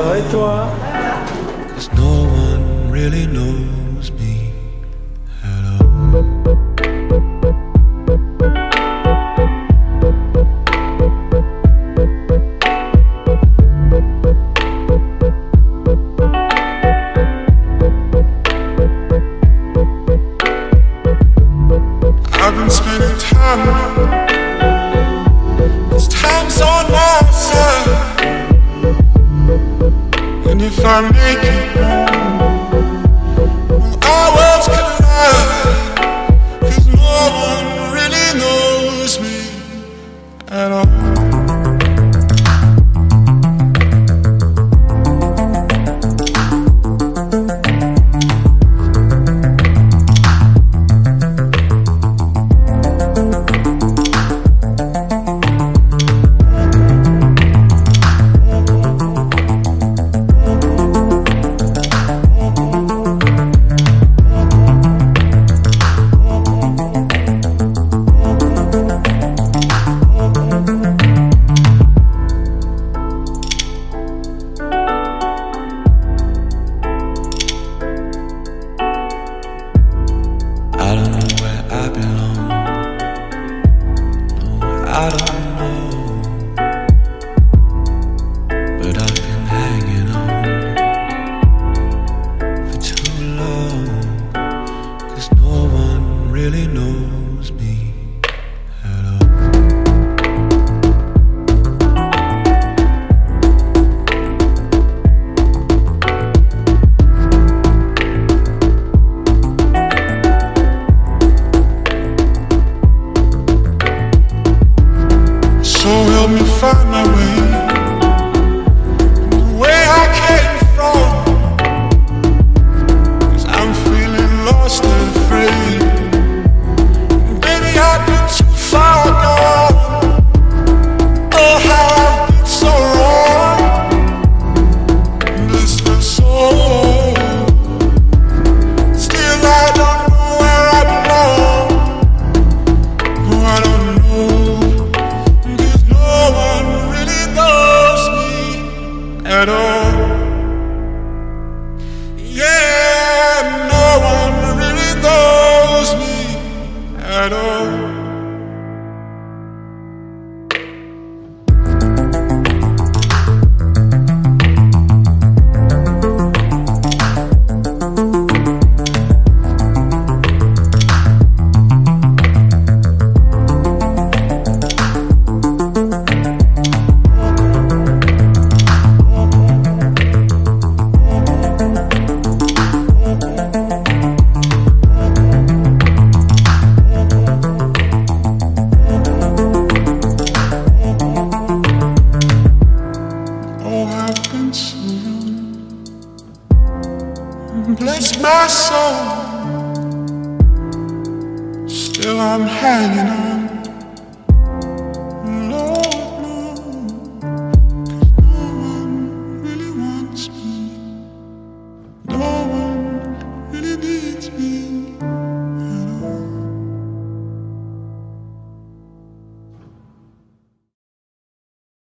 'Cause no one really knows me at all. I've been spending time, 'cause time's on my side. And if I make it, well, our worlds collide, 'cause no one really knows me at all. I don't know, but I've been hanging on for too long, 'cause no one really knows me at all. So help me find my way, the way I came from, 'cause I'm feeling lost and afraid. Baby, I've been too far gone. Oh, how I've been so wrong. Bless my soul, still I don't know where I belong. Oh, I don't know. At all. Yeah, no one really knows me at all. Bless my soul, still I'm hanging on.